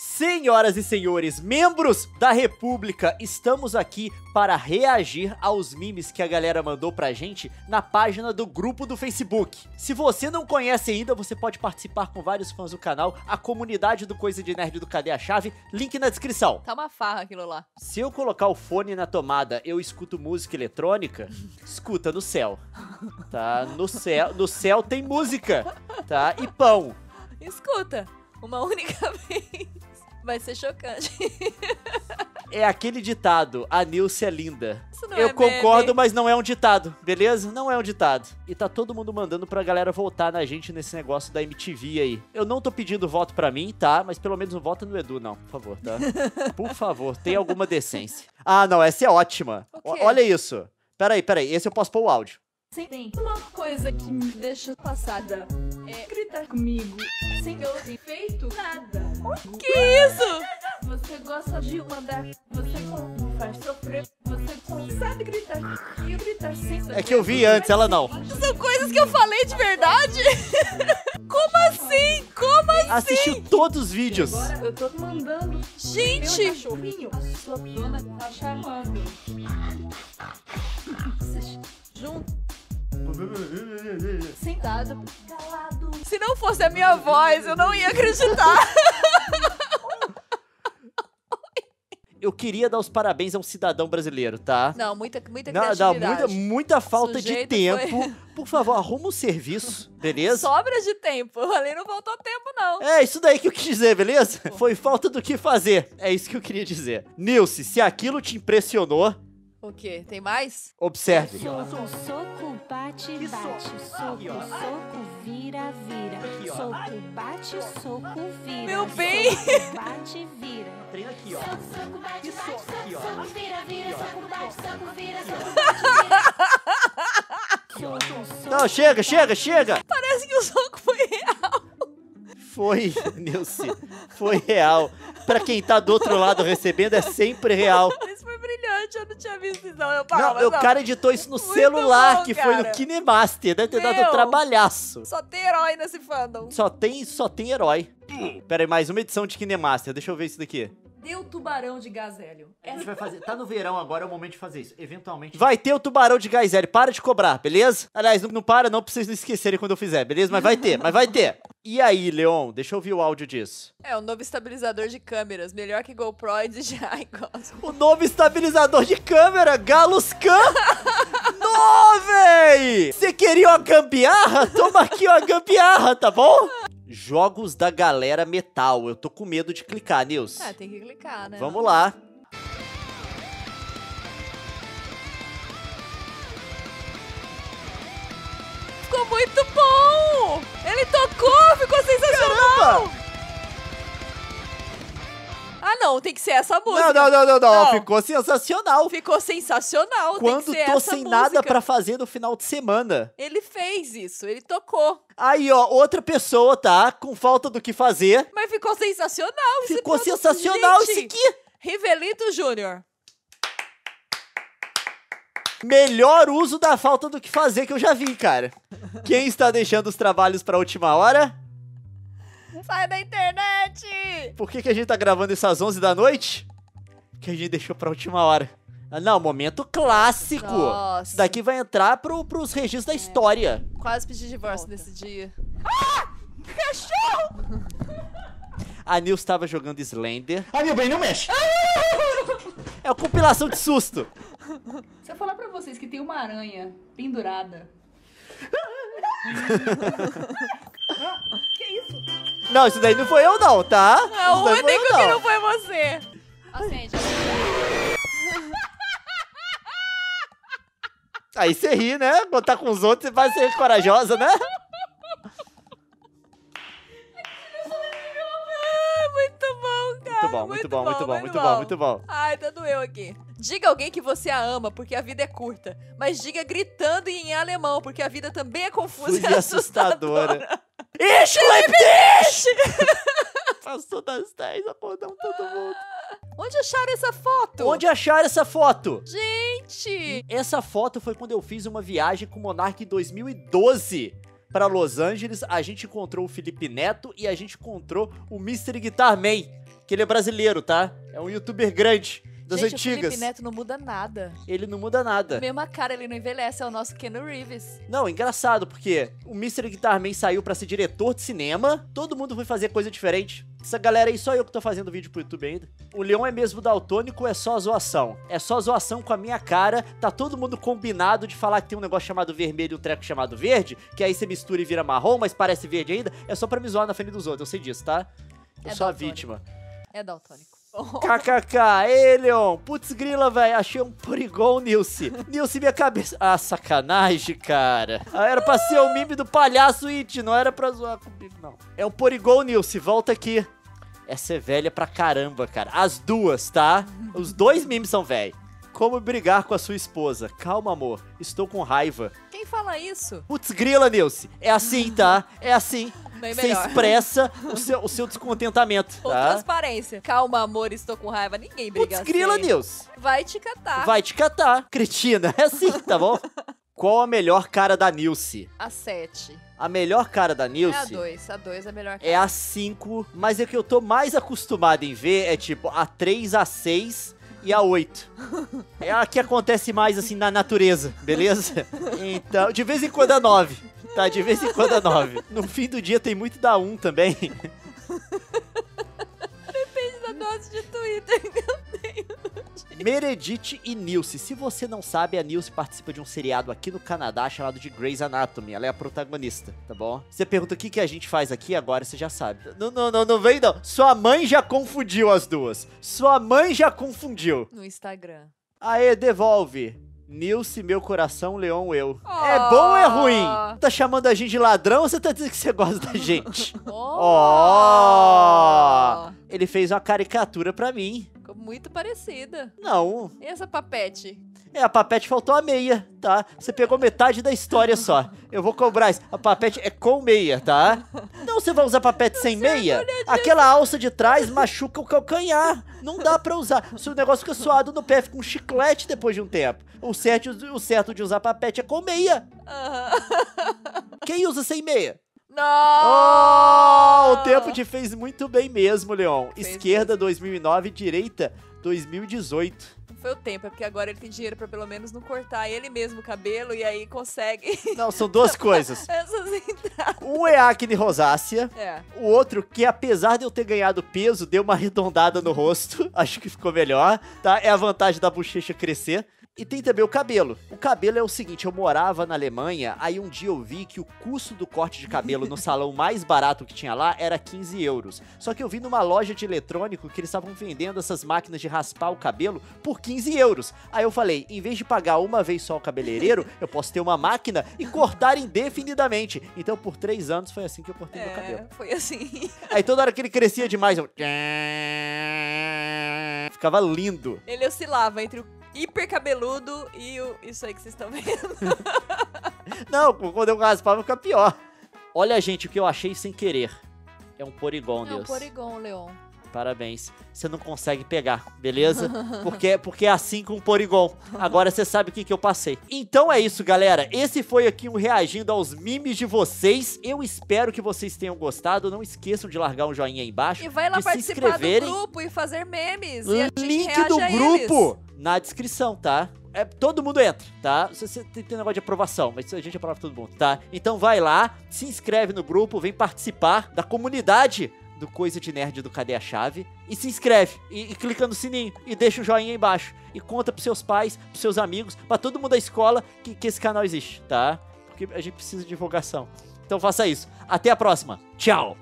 Senhoras e senhores, membros da República, estamos aqui para reagir aos memes que a galera mandou pra gente na página do grupo do Facebook. Se você não conhece ainda, você pode participar com vários fãs do canal, a comunidade do Coisa de Nerd do Cadê a Chave, link na descrição. Tá uma farra aquilo lá. Se eu colocar o fone na tomada, eu escuto música eletrônica? Escuta no céu, tá? No céu tem música, tá? E pão. Escuta, uma única vez. Vai ser chocante. É aquele ditado, a Nilce é linda. Eu concordo, mas não é um ditado, beleza? Não é um ditado. E tá todo mundo mandando pra galera voltar na gente nesse negócio da MTV aí. Eu não tô pedindo voto pra mim, tá? Mas pelo menos não vota no Edu, não. Por favor, tá? Por favor, tenha alguma decência. Ah, não, essa é ótima. Olha isso. Peraí. Esse eu posso pôr o áudio. Sim. Uma coisa que me deixa passada é gritar comigo sem eu ter feito nada. Que isso? Você gosta de mandar, você faz sofrer, você sabe gritar e gritar sem sofrer. É que eu vi antes, ela não. São coisas que eu falei de verdade? Como assim? Como assim? Assistiu todos os vídeos. Agora eu tô mandando. Gente! Meu cachorrinho, a sua dona tá chamando. Junto. Sentado, calado. Se não fosse a minha voz, eu não ia acreditar. Eu queria dar os parabéns a um cidadão brasileiro, tá? Não, muita criatividade. Muita falta de tempo. Foi... Por favor, arruma um serviço, beleza? Sobra de tempo. Eu falei, não faltou tempo, não. É isso daí que eu quis dizer, beleza? Pô. Foi falta do que fazer. É isso que eu queria dizer. Nilce, se aquilo te impressionou... O quê? Tem mais? Observe. Soco, bate, bate. Soco, vira, vira. Soco, bate, soco, vira. Meu bem! Soco, bate, vira. Soco, bate, bate. Soco, vira, vira. Soco, bate, soco, vira. Soco, bate, vira. Não, chega! Parece que o soco foi real. Foi, Nilce. Foi real. Pra quem tá do outro lado recebendo, é sempre real. Eu não tinha visto isso, não. O cara editou isso no celular, que foi no KineMaster. Deve ter dado um trabalhaço. Só tem herói nesse fandom. Só tem herói. Pera aí, mais uma edição de KineMaster. Deixa eu ver isso daqui. Deu tubarão de Gazelio. A gente vai fazer. Tá no verão agora, é o momento de fazer isso. Eventualmente. Vai ter o tubarão de Gazelio. Para de cobrar, beleza? Aliás, não para não, pra vocês não esquecerem quando eu fizer, beleza? Mas vai ter. E aí, Leon, deixa eu ouvir o áudio disso. É, o novo estabilizador de câmeras. Melhor que GoPro e DJI. O novo estabilizador de câmera, Galuscam. Nó, véi! Você queria uma gambiarra? Toma aqui uma gambiarra, tá bom? Jogos da galera metal. Eu tô com medo de clicar, Nilce. É, tem que clicar, né? Vamos lá. Ficou muito bom! Ele tocou, ficou sensacional! Caramba! Ah, não, tem que ser essa música. Não. Ficou sensacional. Quando tem que ser tô essa sem música. Nada pra fazer no final de semana. Ele fez isso, ele tocou. Aí, ó, outra pessoa, tá? Com falta do que fazer. Mas ficou sensacional. Ficou sensacional isso aqui. Rivelito Júnior. Melhor uso da falta do que fazer que eu já vi, cara. Quem está deixando os trabalhos pra última hora? Sai da internet! Por que a gente tá gravando isso às 11 da noite? Que a gente deixou pra última hora. Ah, não, momento clássico. Nossa. Isso daqui vai entrar pros registros da história. Quase pedi divórcio nesse dia. Ah! Cachorro! A Nilce tava jogando Slender. Ai, meu bem, não mexe! É uma compilação de susto. Se eu falar pra vocês que tem uma aranha pendurada... Que isso? Não, isso daí não foi eu não, tá? Não, o único que não foi você. Acende. Aí você ri, né? Botar com os outros, você vai ser corajosa, né? Muito bom. Ai, tá doeu aqui. Diga alguém que você a ama, porque a vida é curta. Mas diga gritando em alemão, porque a vida também é confusa e assustadora. Ich liebe dich! Passou das 10, acordamos todo mundo. Onde acharam essa foto? Gente! Essa foto foi quando eu fiz uma viagem com o Monark em 2012. Para Los Angeles, a gente encontrou o Felipe Neto e a gente encontrou o Mr. Guitarman. que ele é brasileiro, tá? É um youtuber grande, das gente, antigas. O Felipe Neto não muda nada. Ele não muda nada. Mesma cara, ele não envelhece, é o nosso Ken Reeves. Não, engraçado, porque o Mr. Guitarman saiu pra ser diretor de cinema, todo mundo foi fazer coisa diferente. Essa galera aí, só eu que tô fazendo vídeo pro YouTube ainda. O Leon é mesmo daltônico, é só zoação. É só zoação com a minha cara. Tá todo mundo combinado de falar que tem um negócio chamado vermelho e um treco chamado verde, que aí você mistura e vira marrom, mas parece verde ainda. É só pra me zoar na frente dos outros, eu sei disso, tá? Eu sou a vítima. É daltônico. KKK, ei, Leon. Putz grila, velho, achei um Porygon, Nilce. Nilce, minha cabeça. Ah, sacanagem, cara. Era pra ser o meme do palhaço It, não era pra zoar comigo, não. É um Porygon, Nilce, volta aqui. Essa é velha pra caramba, cara. As duas, tá? Os dois memes são velhos. Como brigar com a sua esposa? Calma, amor, estou com raiva. Quem fala isso? Putz grila, Nilce. É assim, tá? É assim. Você expressa o seu descontentamento, tá? Ou transparência. Calma, amor, estou com raiva. Ninguém briga assim. Putz grila, Nilce. Vai te catar. Vai te catar. Cretina, é assim, tá bom? Qual a melhor cara da Nilce? A 7. A melhor cara da Nilce? É a 2. A 2 é a melhor cara. É a 5. Mas é que eu tô mais acostumado em ver é tipo a 3, a 6... E a 8. É a que acontece mais, assim, na natureza, beleza? Então, de vez em quando a 9. Tá, de vez em quando a 9. No fim do dia tem muito da 1 também. Depende da dose de Twitter que eu tenho. Meredith e Nilce. Se você não sabe, a Nilce participa de um seriado aqui no Canadá chamado de Grey's Anatomy. Ela é a protagonista, tá bom? Você pergunta o que, que a gente faz aqui, agora você já sabe. Não, não, não, não vem não. Sua mãe já confundiu as duas. Sua mãe já confundiu. No Instagram. Aê, devolve. Nilce, meu coração, Leon, eu. Oh. É bom ou é ruim? Tá chamando a gente de ladrão ou você tá dizendo que você gosta da gente? Oh. Oh. Ele fez uma caricatura pra mim. Ficou muito parecida. Não. E essa papete? É, a papete faltou a meia, tá? Você pegou metade da história só. Eu vou cobrar isso. A papete é com meia, tá? Não, você vai usar papete sem meia? Aquela alça de trás machuca o calcanhar. Não dá pra usar. Se o negócio fica suado no pé, fica um chiclete depois de um tempo. O certo de usar papete é com meia. Quem usa sem meia? Não! Oh, o tempo te fez muito bem mesmo, Leon. Fez Esquerda, bem. 2009, direita, 2018. Foi o tempo, é porque agora ele tem dinheiro pra pelo menos não cortar ele mesmo o cabelo e aí consegue... Não, são duas coisas. Essas entradas. Um é acne rosácea, o outro que apesar de eu ter ganhado peso, deu uma arredondada no rosto, acho que ficou melhor, tá? É a vantagem da bochecha crescer. E tem também o cabelo. O cabelo é o seguinte, eu morava na Alemanha, aí um dia eu vi que o custo do corte de cabelo no salão mais barato que tinha lá era 15 euros. Só que eu vi numa loja de eletrônico que eles estavam vendendo essas máquinas de raspar o cabelo por 15 euros. Aí eu falei, em vez de pagar uma vez só o cabeleireiro, eu posso ter uma máquina e cortar indefinidamente. Então por 3 anos foi assim que eu cortei meu cabelo. Foi assim. Aí toda hora que ele crescia demais, eu... Ficava lindo. Ele oscilava entre o hiper cabeludo e isso aí que vocês estão vendo. Não, quando eu raspava fica pior. Olha, gente, o que eu achei sem querer. É um Porygon, Deus. É um Porygon, Leon. Parabéns. Você não consegue pegar, beleza? Porque é assim com o Porygon. Agora você sabe o que eu passei. Então é isso, galera. Esse foi aqui um reagindo aos memes de vocês. Eu espero que vocês tenham gostado. Não esqueçam de largar um joinha aí embaixo. E vai lá participar do grupo e fazer memes. E a gente link do grupo na descrição, tá? É, todo mundo entra, tá? Você tem negócio de aprovação, mas a gente aprova todo mundo, tá? Então vai lá, se inscreve no grupo, vem participar da comunidade do Coisa de Nerd do Cadê a Chave, e se inscreve, e clica no sininho, e deixa o joinha aí embaixo, e conta pros seus pais, pros seus amigos, pra todo mundo da escola que esse canal existe, tá? Porque a gente precisa de divulgação. Então faça isso. Até a próxima. Tchau!